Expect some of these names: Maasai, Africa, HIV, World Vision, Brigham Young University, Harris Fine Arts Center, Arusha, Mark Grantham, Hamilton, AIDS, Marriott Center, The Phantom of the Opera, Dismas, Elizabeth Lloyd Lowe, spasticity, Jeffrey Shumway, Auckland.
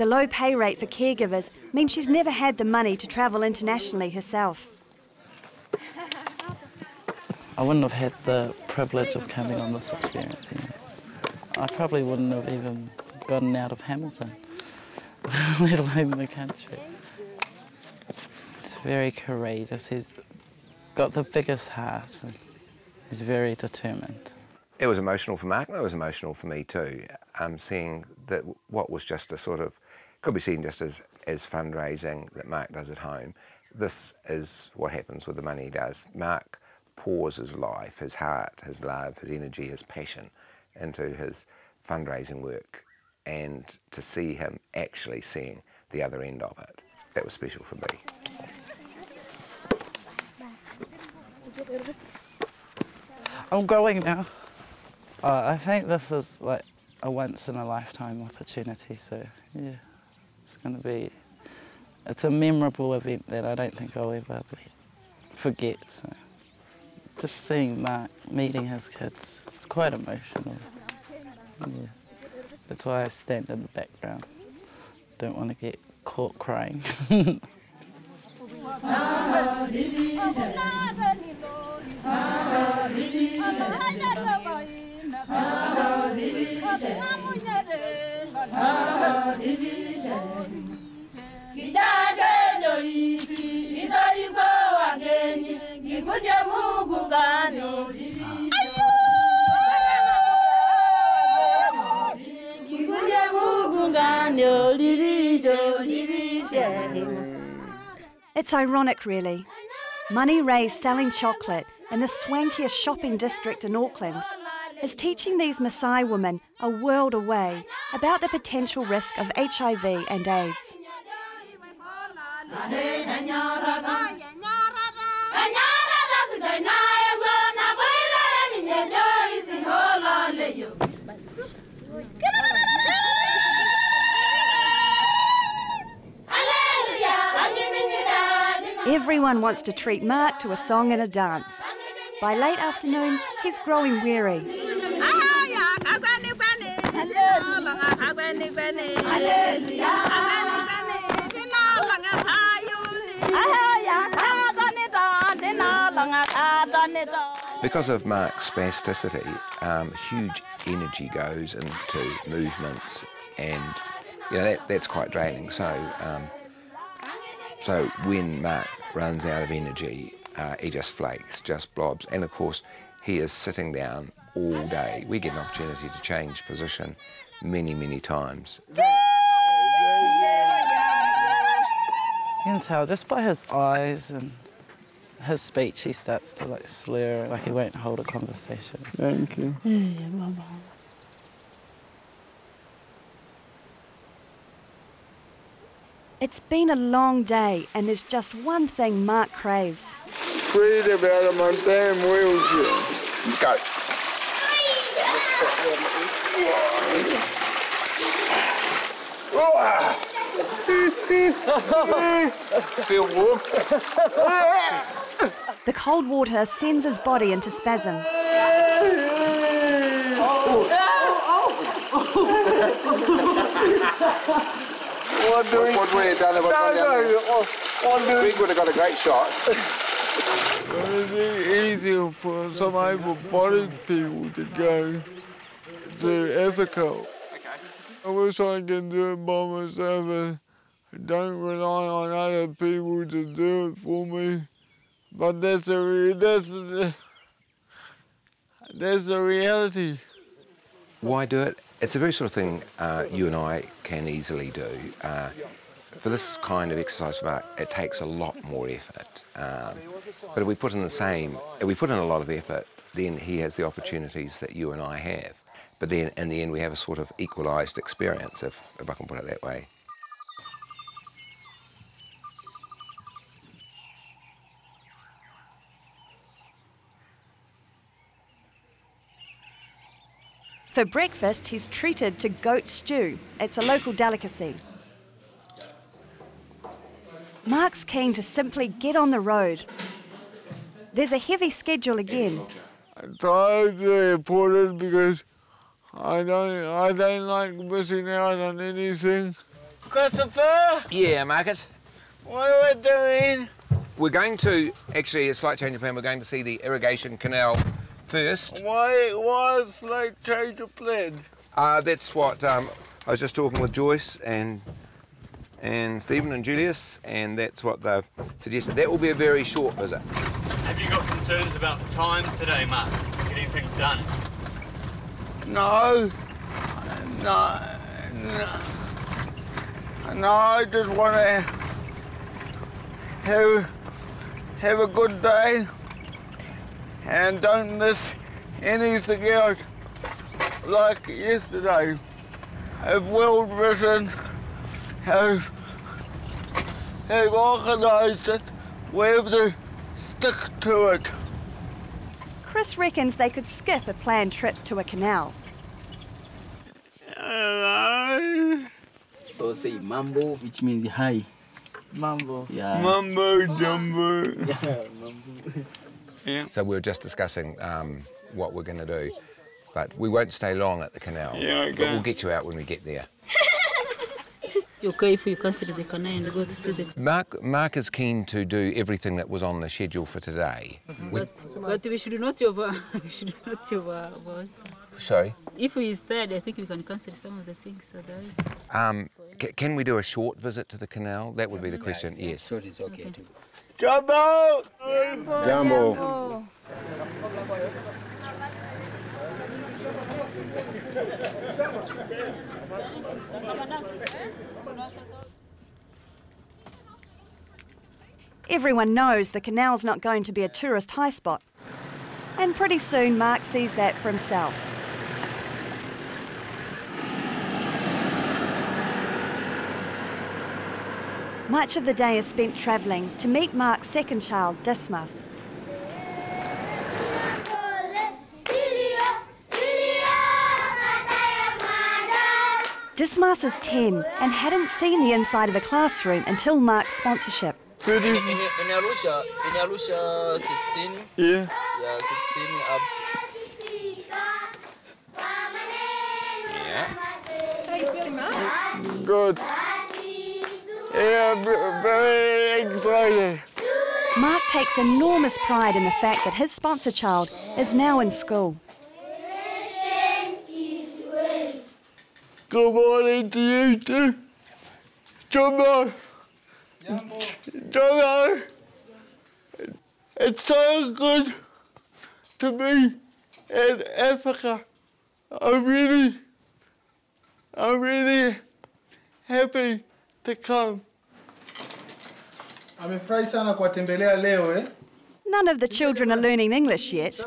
The low pay rate for caregivers means she's never had the money to travel internationally herself. I wouldn't have had the privilege of coming on this experience. You know. I probably wouldn't have even gotten out of Hamilton, let alone the country. He's very courageous. He's got the biggest heart. He's very determined. It was emotional for Mark, and it was emotional for me too, seeing that what was just a sort of, could be seen just as fundraising that Mark does at home. This is what happens with the money he does. Mark pours his life, his heart, his love, his energy, his passion into his fundraising work, and to see him actually seeing the other end of it, that was special for me. I'm going now. I think this is like a once-in-a-lifetime opportunity, so yeah, it's going to be, it's a memorable event that I don't think I'll ever forget, so. Just seeing Mark meeting his kids, it's quite emotional. Yeah. That's why I stand in the background. Don't want to get caught crying. It's ironic, really. Money raised selling chocolate in the swankiest shopping district in Auckland is teaching these Maasai women a world away about the potential risk of HIV and AIDS. Everyone wants to treat Mark to a song and a dance. By late afternoon, he's growing weary. Because of Mark's spasticity, huge energy goes into movements, and you know that's quite draining. So when Mark runs out of energy, he just flakes, just blobs, and of course he is sitting down all day. We get an opportunity to change position many, many times. You can tell just by his eyes and his speech, he starts to like slur, like he won't hold a conversation. Thank you. It's been a long day, and there's just one thing Mark craves. Freedom out of my damn wheelchair. Go. Feel warm. The cold water sends his body into spasm. What we had done about we would have got a great shot. It's easier for some able-bodied people to go to Africa. Okay. I wish I could do it by myself and don't rely on other people to do it for me. But that's the reality. Why do it? It's the very sort of thing you and I can easily do. For this kind of exercise, Mark, it takes a lot more effort. But if we put in the same, if we put in a lot of effort, then he has the opportunities that you and I have. But then, in the end, we have a sort of equalised experience, if I can put it that way. For breakfast, he's treated to goat stew. It's a local delicacy. Mark's keen to simply get on the road. There's a heavy schedule again. I'm tired to report it because I don't like missing out on anything. Christopher? Yeah, Marcus? What are we doing? We're going to, actually, a slight change of plan, we're going to see the irrigation canal first. Why a slight change of plan? That's what, I was just talking with Joyce and Stephen and Julius, and that's what they've suggested. That will be a very short visit. Have you got concerns about time today, Mark, getting things done? No, I just want to have a good day and don't miss anything out like yesterday. If World Vision has organised it, we have to stick to it. Chris reckons they could skip a planned trip to a canal. Hello. Or say mambo, which means hi. Mambo. Yeah. Mambo jumbo. Yeah, mambo. Yeah. So we were just discussing what we're going to do, but we won't stay long at the canal. Yeah, okay. But we'll get you out when we get there. It's okay if you consider the canal and go to see the... Mark is keen to do everything that was on the schedule for today. Mm-hmm. But we should not over... Sorry? If we stayed, I think we can consider some of the things, otherwise... can we do a short visit to the canal? That would be the question, yes. Short is okay. Okay. Jumbo! Jumbo! Jumbo! Everyone knows the canal's not going to be a tourist high spot. And pretty soon Mark sees that for himself. Much of the day is spent travelling to meet Mark's second child, Dismas. Dismas is 10 and hadn't seen the inside of a classroom until Mark's sponsorship. In Arusha, 16. Yeah. Yeah, 16 up. Yeah. How are you feeling, Mark? Good. Yeah, very excited. Mark takes enormous pride in the fact that his sponsor child is now in school. Good morning to you too. Jumbo. Jumbo. It's so good to be in Africa. I'm really happy to come. None of the children are learning English yet.